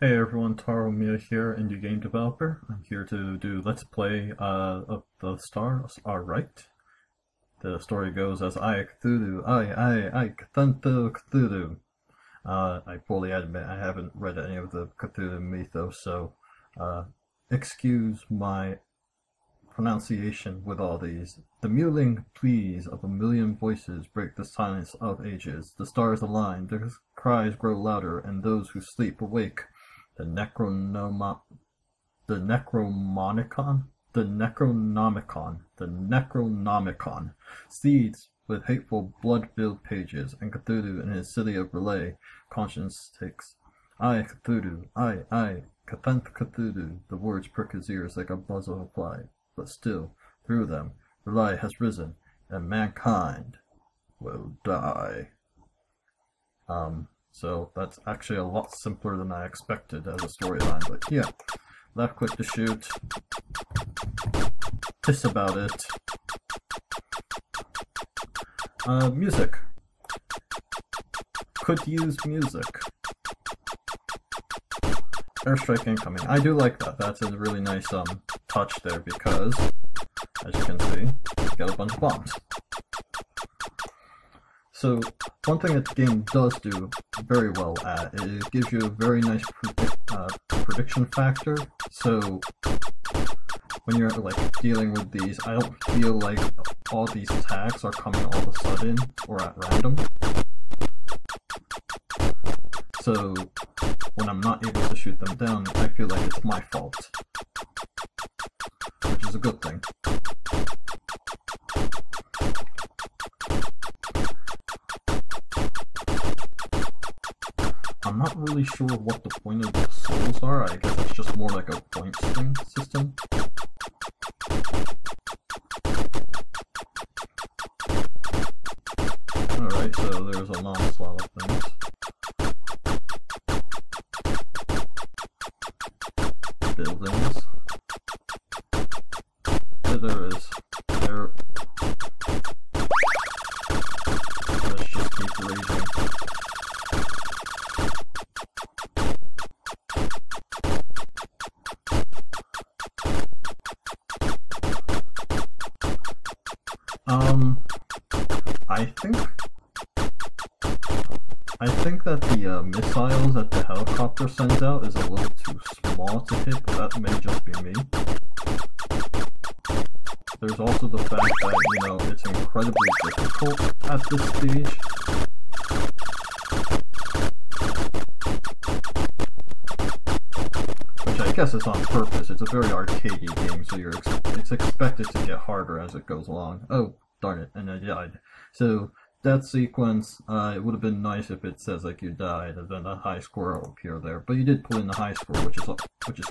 Hey everyone, Taro Mia here, indie game developer. I'm here to do Let's Play of The Stars Are Right. The story goes as I, Cthulhu. I fully admit I haven't read any of the Cthulhu mythos, so excuse my pronunciation with all these. The mewling pleas of a million voices break the silence of ages. The stars align, their cries grow louder, and those who sleep awake. The Necronomicon seeds with hateful blood-filled pages, and Cthulhu in his city of R'lyeh conscience takes. I, Cthulhu. The words prick his ears like a butterfly, but still, through them, R'lyeh has risen, and mankind will die. So that's actually a lot simpler than I expected as a storyline, but yeah. Left click to shoot. Piss about it. Music. Could use music. Airstrike incoming. I do like that. That's a really nice touch there because, as you can see, you got a bunch of bombs. So, one thing that the game does do very well at is it gives you a very nice prediction factor. So, when you're like dealing with these, I don't feel like all these attacks are coming all of a sudden or at random. So, when I'm not able to shoot them down, I feel like it's my fault, which is a good thing. I'm not really sure what the point of the souls are. I guess it's just more like a point system. Alright, so there's a non-slot of things. Buildings. Yeah, there is. There. Let's just keep raging. I think that the missiles that the helicopter sends out is a little too small to hit, but that may just be me. There's also the fact that, you know, it's incredibly difficult at this stage. Which I guess is on purpose. It's a very arcadey game, so it's expected to get harder as it goes along. Oh, darn it, and I died. So, that sequence, it would have been nice if it says like you died and then a high score will appear there, but you did put in the high score, which is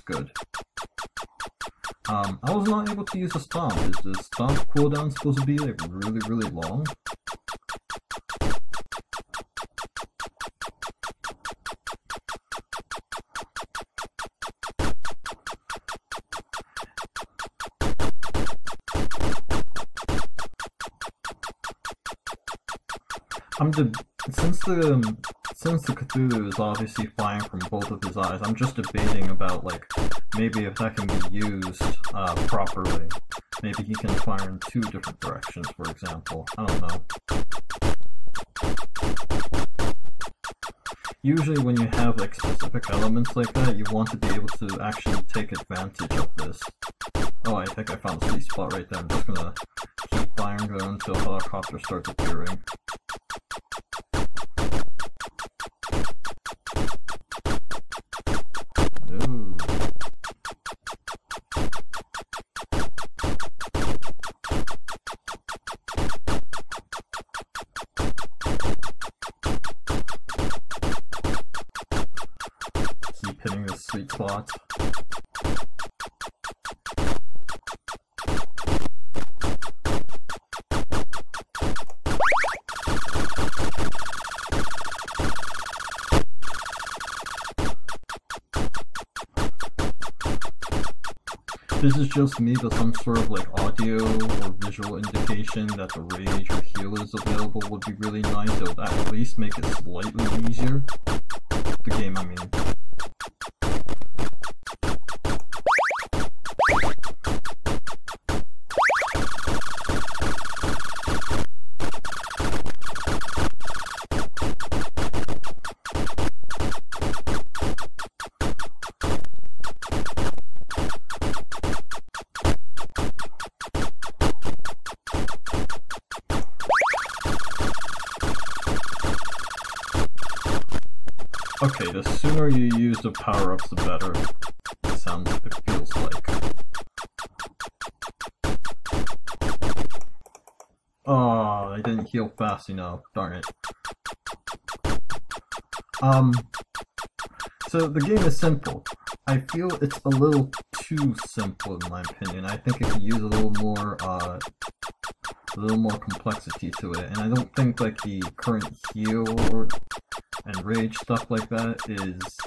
good. I was not able to use a stomp. Is the stomp cooldown supposed to be like really long? Since the Cthulhu is obviously flying from both of his eyes, I'm just debating about like maybe if that can be used properly. Maybe he can fire in two different directions, for example. I don't know. Usually, when you have like specific elements like that, you want to be able to actually take advantage of this. Oh, I think I found a sweet spot right there. I'm just gonna keep firing them until helicopters start appearing. Hitting this sweet spot. This is just me, but some sort of like audio or visual indication that the rage or heal is available would be really nice. It would at least make it slightly easier. The game, I mean. okay, the sooner you use the power-ups, the better. It sounds like it feels like. Oh, I didn't heal fast enough. Darn it. So the game is simple. I feel it's a little too simple in my opinion. I think it could use a little more complexity to it, and I don't think like the current heal and rage stuff like that is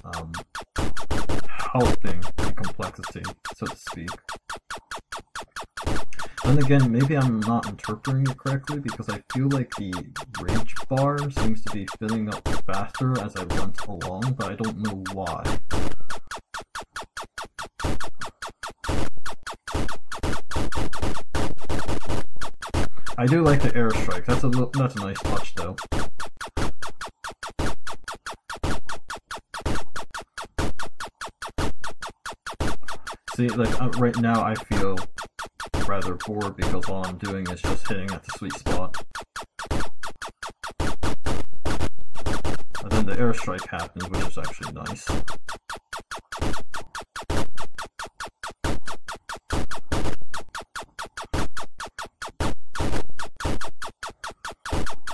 helping the complexity, so to speak. Then again, maybe I'm not interpreting it correctly, because I feel like the rage bar seems to be filling up faster as I went along, but I don't know why. I do like the airstrike. That's a nice touch, though. See, like right now, I feel rather bored because all I'm doing is just hitting at the sweet spot. And then the airstrike happens, which is actually nice.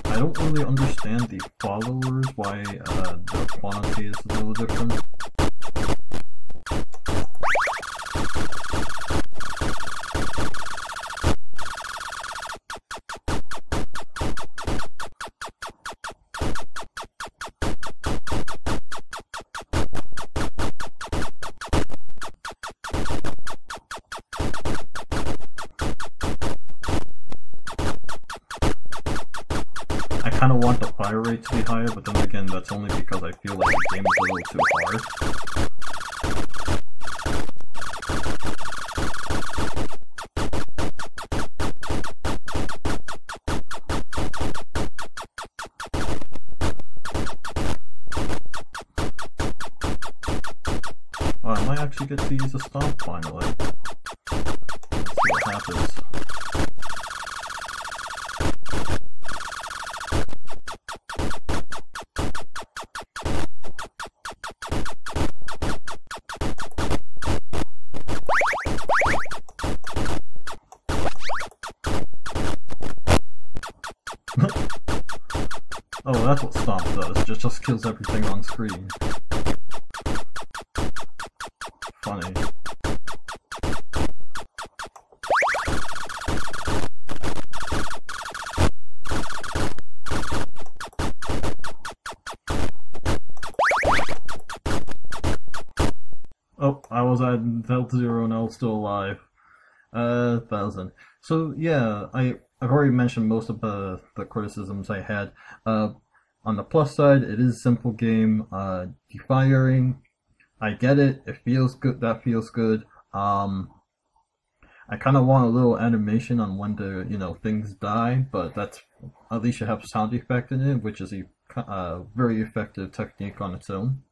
I don't really understand the followers, why their quantity is a little different. I kind of want the fire rate to be higher, but then again, that's only because I feel like the game is a little too hard. Oh, I might actually get to use a stomp finally. Let's see what happens. Oh, that's what stomp does, it just kills everything on screen. Funny. Oh, I was at health zero and I was still alive. 1,000. So yeah, I've already mentioned most of the criticisms I had. On the plus side, it is a simple game. Defiring, I get it. It feels good. That feels good. I kind of want a little animation on when the things die, but that's at least you have sound effect in it, which is a very effective technique on its own.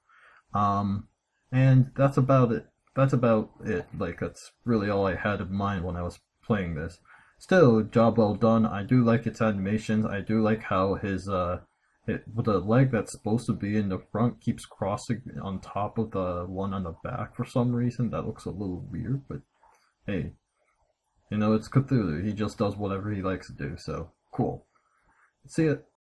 And that's about it. Like that's really all I had in mind when I was playing this. Still, job well done. I do like its animations. I do like how his with the leg that's supposed to be in the front keeps crossing on top of the one on the back for some reason. That looks a little weird, but hey, it's Cthulhu. He just does whatever he likes to do. So cool. See ya.